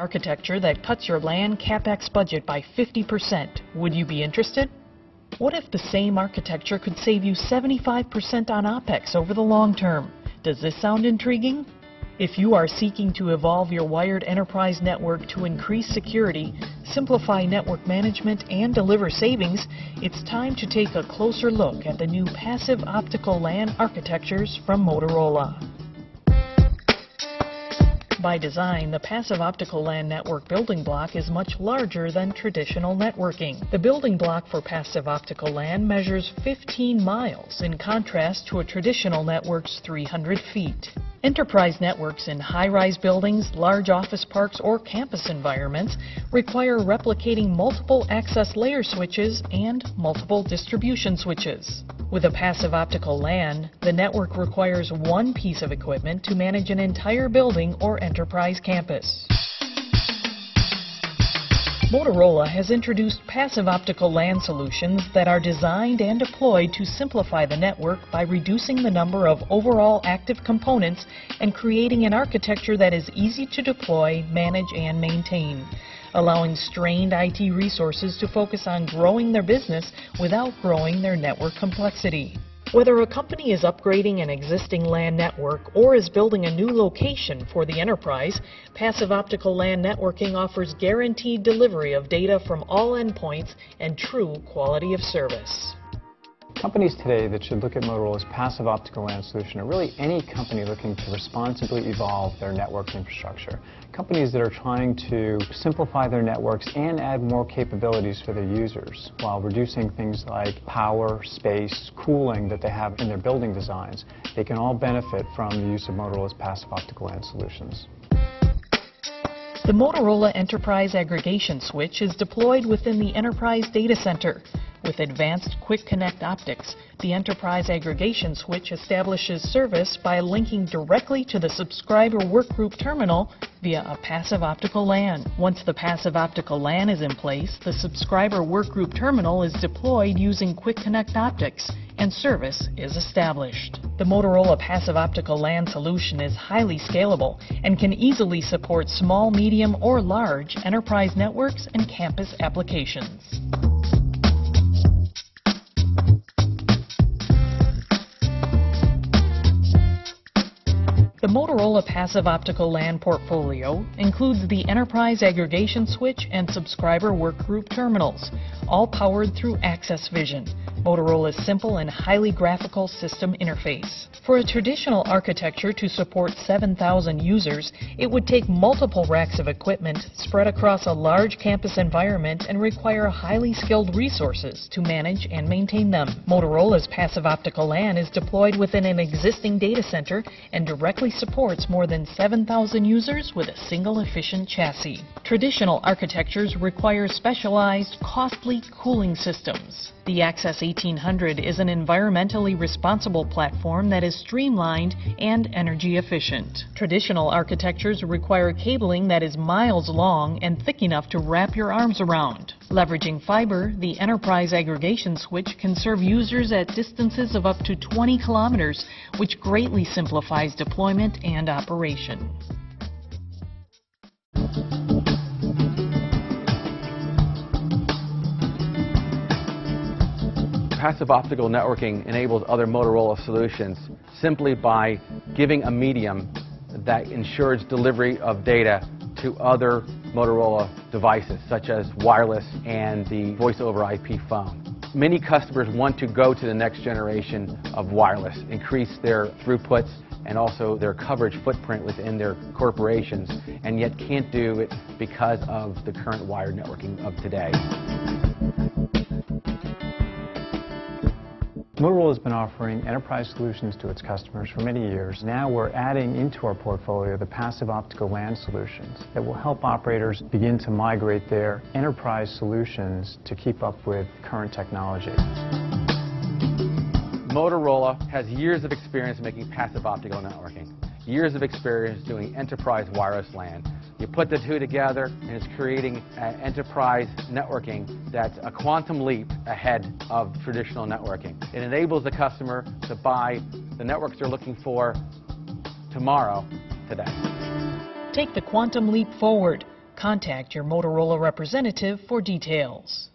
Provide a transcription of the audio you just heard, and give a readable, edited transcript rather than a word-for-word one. Architecture that cuts your LAN CapEx budget by 50%. Would you be interested? What if the same architecture could save you 75% on OpEx over the long term? Does this sound intriguing? If you are seeking to evolve your wired enterprise network to increase security, simplify network management, and deliver savings, it's time to take a closer look at the new Passive Optical LAN architectures from Motorola. By design, the Passive Optical LAN network building block is much larger than traditional networking. The building block for Passive Optical LAN measures 15 miles, in contrast to a traditional network's 300 feet. Enterprise networks in high-rise buildings, large office parks, or campus environments require replicating multiple access layer switches and multiple distribution switches. With a Passive Optical LAN, the network requires one piece of equipment to manage an entire building or enterprise campus. Motorola has introduced Passive Optical LAN solutions that are designed and deployed to simplify the network by reducing the number of overall active components and creating an architecture that is easy to deploy, manage, and maintain, allowing strained IT resources to focus on growing their business without growing their network complexity. Whether a company is upgrading an existing LAN network or is building a new location for the enterprise, Passive Optical LAN networking offers guaranteed delivery of data from all endpoints and true quality of service. Companies today that should look at Motorola's Passive Optical LAN solution are really any company looking to responsibly evolve their network infrastructure. Companies that are trying to simplify their networks and add more capabilities for their users while reducing things like power, space, cooling that they have in their building designs. They can all benefit from the use of Motorola's Passive Optical LAN solutions. The Motorola Enterprise Aggregation Switch is deployed within the Enterprise Data Center. With advanced Quick Connect optics, the Enterprise Aggregation Switch establishes service by linking directly to the Subscriber Workgroup Terminal via a Passive Optical LAN. Once the Passive Optical LAN is in place, the Subscriber Workgroup Terminal is deployed using Quick Connect optics, and service is established. The Motorola Passive Optical LAN solution is highly scalable and can easily support small, medium, or large enterprise networks and campus applications. The Motorola Passive Optical LAN portfolio includes the Enterprise Aggregation Switch and Subscriber Workgroup Terminals, all powered through Access Vision, Motorola's simple and highly graphical system interface. For a traditional architecture to support 7,000 users, it would take multiple racks of equipment spread across a large campus environment and require highly skilled resources to manage and maintain them. Motorola's Passive Optical LAN is deployed within an existing data center and directly supports more than 7,000 users with a single efficient chassis. Traditional architectures require specialized, costly cooling systems. The Access 1800 is an environmentally responsible platform that is streamlined and energy efficient. Traditional architectures require cabling that is miles long and thick enough to wrap your arms around. Leveraging fiber, the Enterprise Aggregation Switch can serve users at distances of up to 20 kilometers, which greatly simplifies deployment and operation. Passive optical networking enables other Motorola solutions simply by giving a medium that ensures delivery of data to other Motorola devices, such as wireless and the voice over IP phone. Many customers want to go to the next generation of wireless, increase their throughputs and also their coverage footprint within their corporations, and yet can't do it because of the current wired networking of today. Motorola has been offering enterprise solutions to its customers for many years. Now we're adding into our portfolio the Passive Optical LAN solutions that will help operators begin to migrate their enterprise solutions to keep up with current technology. Motorola has years of experience making passive optical networking, years of experience doing enterprise wireless LAN. You put the two together and it's creating enterprise networking that's a quantum leap ahead of traditional networking. It enables the customer to buy the networks they're looking for tomorrow, today. Take the quantum leap forward. Contact your Motorola representative for details.